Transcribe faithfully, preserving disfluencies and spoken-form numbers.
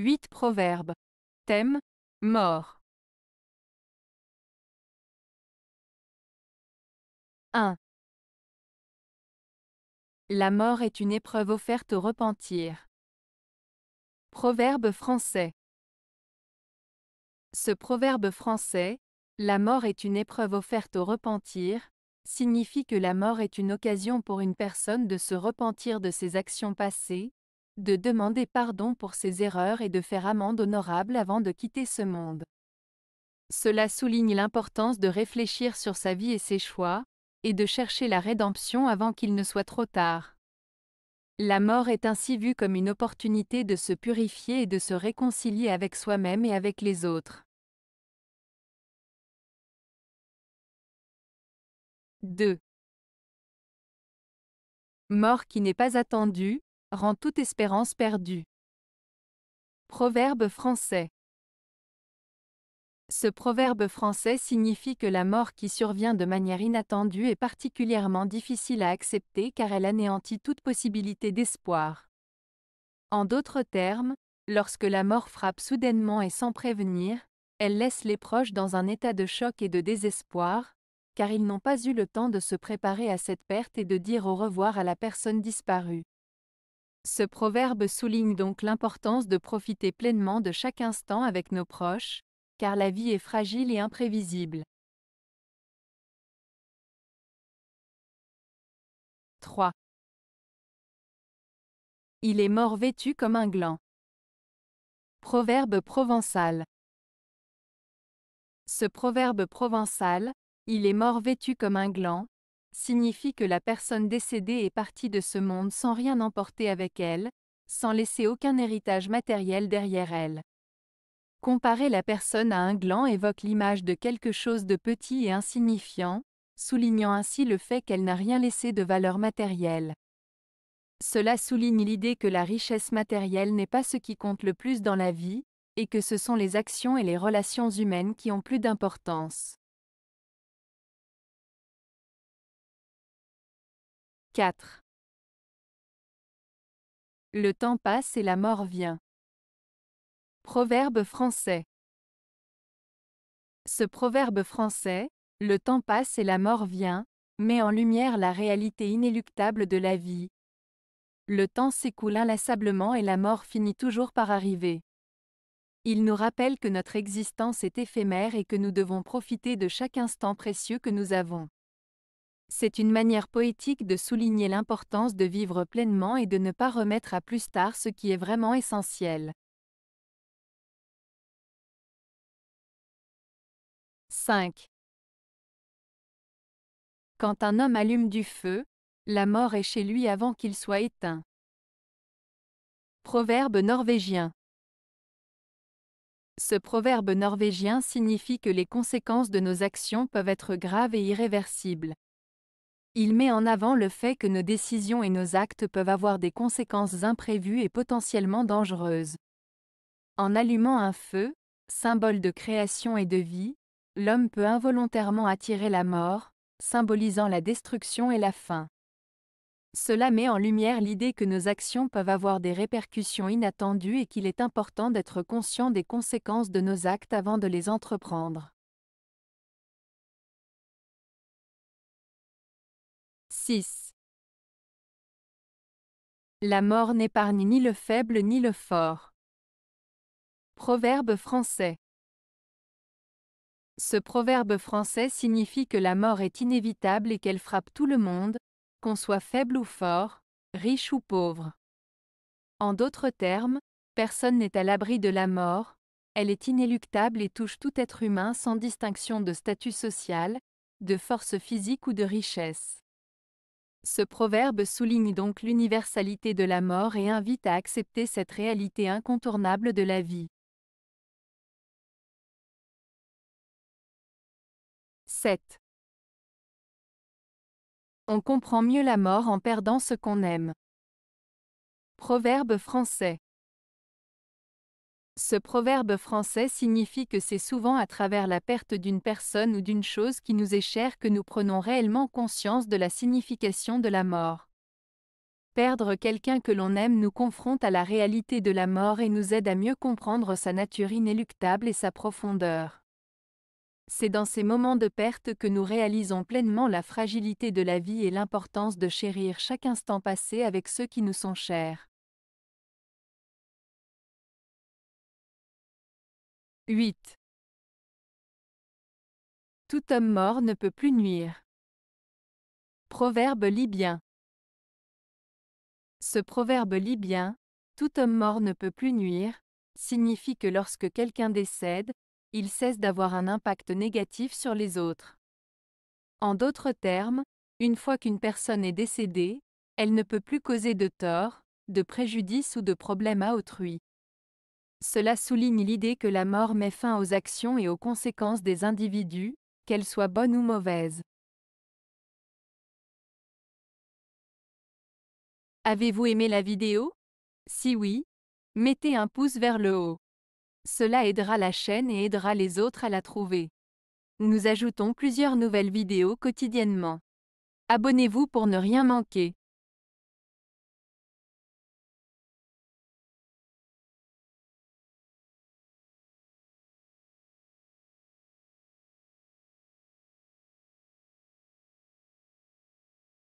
huit Proverbes. Thème : mort. un. La mort est une épreuve offerte au repentir. Proverbe français. Ce proverbe français, la mort est une épreuve offerte au repentir, signifie que la mort est une occasion pour une personne de se repentir de ses actions passées, de demander pardon pour ses erreurs et de faire amende honorable avant de quitter ce monde. Cela souligne l'importance de réfléchir sur sa vie et ses choix, et de chercher la rédemption avant qu'il ne soit trop tard. La mort est ainsi vue comme une opportunité de se purifier et de se réconcilier avec soi-même et avec les autres. deux. Mort qui n'est pas attendue, rend toute espérance perdue. Proverbe français. Ce proverbe français signifie que la mort qui survient de manière inattendue est particulièrement difficile à accepter car elle anéantit toute possibilité d'espoir. En d'autres termes, lorsque la mort frappe soudainement et sans prévenir, elle laisse les proches dans un état de choc et de désespoir, car ils n'ont pas eu le temps de se préparer à cette perte et de dire au revoir à la personne disparue. Ce proverbe souligne donc l'importance de profiter pleinement de chaque instant avec nos proches, car la vie est fragile et imprévisible. trois. Il est mort vêtu comme un gland. Proverbe provençal. Ce proverbe provençal, il est mort vêtu comme un gland, signifie que la personne décédée est partie de ce monde sans rien emporter avec elle, sans laisser aucun héritage matériel derrière elle. Comparer la personne à un gland évoque l'image de quelque chose de petit et insignifiant, soulignant ainsi le fait qu'elle n'a rien laissé de valeur matérielle. Cela souligne l'idée que la richesse matérielle n'est pas ce qui compte le plus dans la vie, et que ce sont les actions et les relations humaines qui ont plus d'importance. quatre. Le temps passe et la mort vient. Proverbe français. Ce proverbe français, le temps passe et la mort vient, met en lumière la réalité inéluctable de la vie. Le temps s'écoule inlassablement et la mort finit toujours par arriver. Il nous rappelle que notre existence est éphémère et que nous devons profiter de chaque instant précieux que nous avons. C'est une manière poétique de souligner l'importance de vivre pleinement et de ne pas remettre à plus tard ce qui est vraiment essentiel. cinq. Quand un homme allume du feu, la mort est chez lui avant qu'il soit éteint. Proverbe norvégien. Ce proverbe norvégien signifie que les conséquences de nos actions peuvent être graves et irréversibles. Il met en avant le fait que nos décisions et nos actes peuvent avoir des conséquences imprévues et potentiellement dangereuses. En allumant un feu, symbole de création et de vie, l'homme peut involontairement attirer la mort, symbolisant la destruction et la faim. Cela met en lumière l'idée que nos actions peuvent avoir des répercussions inattendues et qu'il est important d'être conscient des conséquences de nos actes avant de les entreprendre. six. La mort n'épargne ni le faible ni le fort. Proverbe français. Ce proverbe français signifie que la mort est inévitable et qu'elle frappe tout le monde, qu'on soit faible ou fort, riche ou pauvre. En d'autres termes, personne n'est à l'abri de la mort, elle est inéluctable et touche tout être humain sans distinction de statut social, de force physique ou de richesse. Ce proverbe souligne donc l'universalité de la mort et invite à accepter cette réalité incontournable de la vie. sept. On comprend mieux la mort en perdant ce qu'on aime. Proverbe français. Ce proverbe français signifie que c'est souvent à travers la perte d'une personne ou d'une chose qui nous est chère que nous prenons réellement conscience de la signification de la mort. Perdre quelqu'un que l'on aime nous confronte à la réalité de la mort et nous aide à mieux comprendre sa nature inéluctable et sa profondeur. C'est dans ces moments de perte que nous réalisons pleinement la fragilité de la vie et l'importance de chérir chaque instant passé avec ceux qui nous sont chers. huit. Tout homme mort ne peut plus nuire. Proverbe libyen. Ce proverbe libyen, « Tout homme mort ne peut plus nuire », signifie que lorsque quelqu'un décède, il cesse d'avoir un impact négatif sur les autres. En d'autres termes, une fois qu'une personne est décédée, elle ne peut plus causer de tort, de préjudice ou de problème à autrui. Cela souligne l'idée que la mort met fin aux actions et aux conséquences des individus, qu'elles soient bonnes ou mauvaises. Avez-vous aimé la vidéo? Si oui, mettez un pouce vers le haut. Cela aidera la chaîne et aidera les autres à la trouver. Nous ajoutons plusieurs nouvelles vidéos quotidiennement. Abonnez-vous pour ne rien manquer.